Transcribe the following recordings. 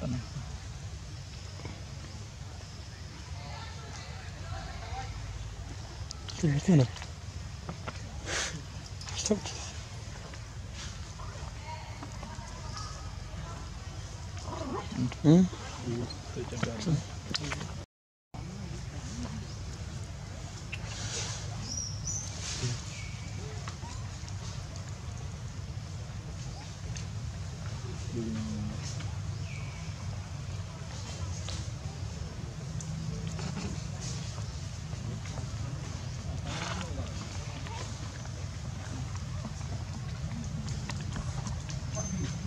sana. Sini. Stop.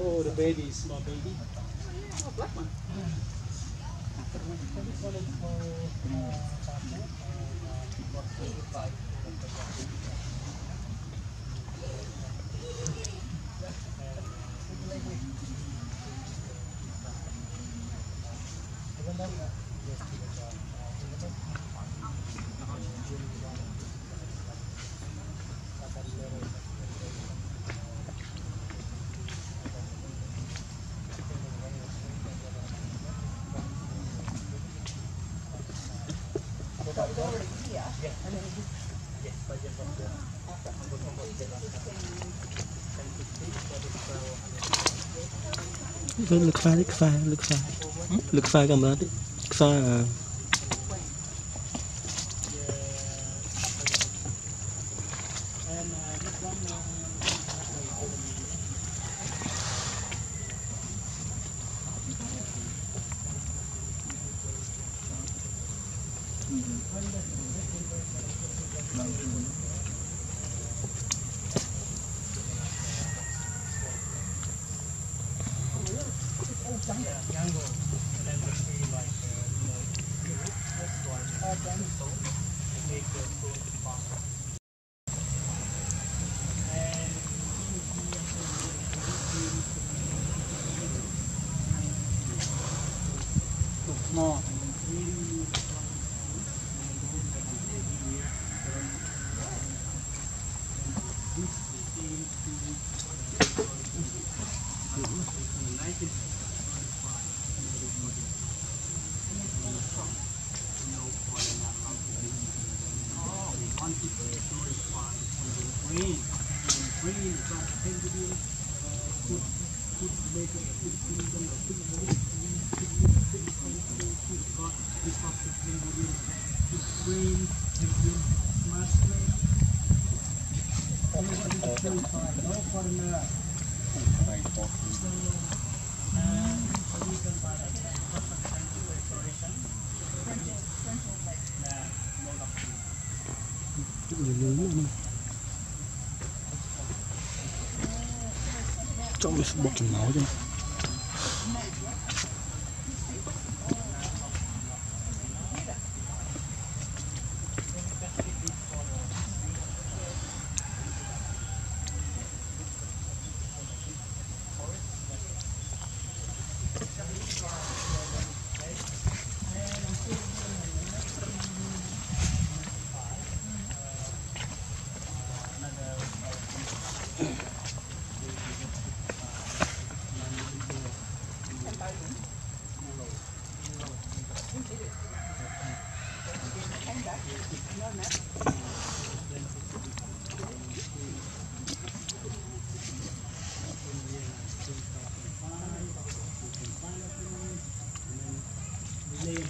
oh, the baby, small baby. Oh, black one. Lực pha cầm bát, pha à. Trong cái bọc chừng máu chứ. Xem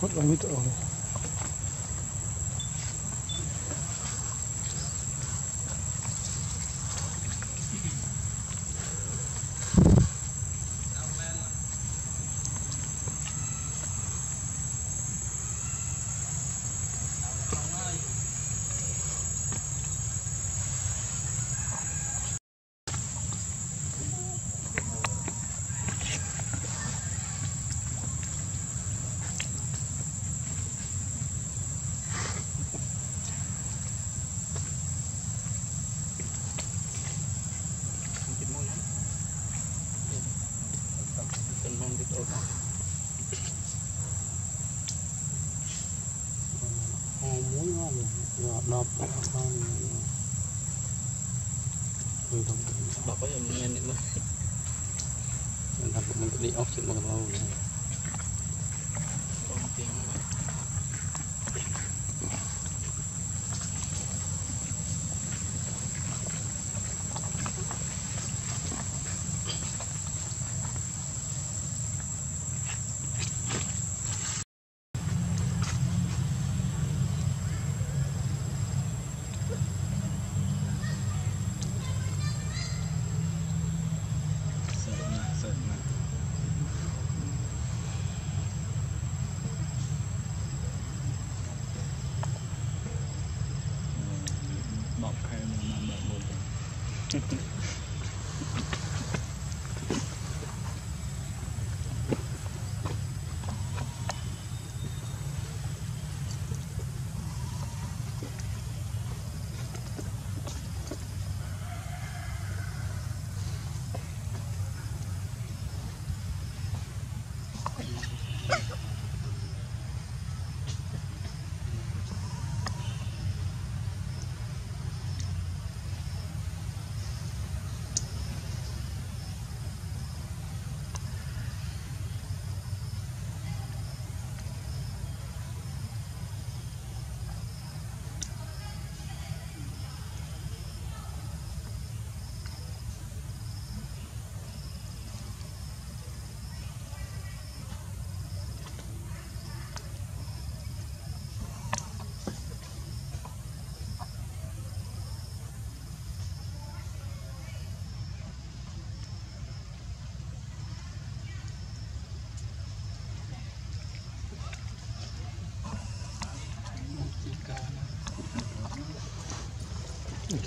hốt lại mít ẩu đọc đọc đọc có nhiều men nữa mình thật mình đi ốc chuyện một lâu rồi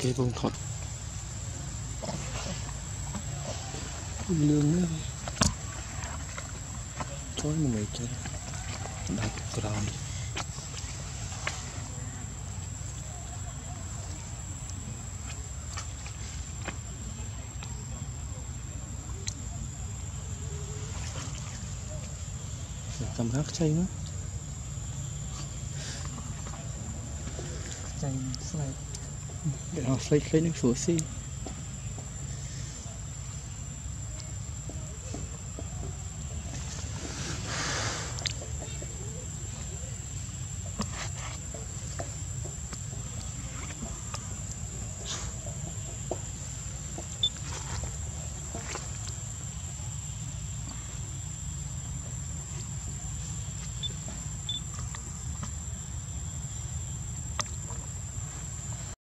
cái vùng thoát lương đấy tối mình chơi đặt tròn cầm hát chay nữa chay slide. I'll flick it for a sea.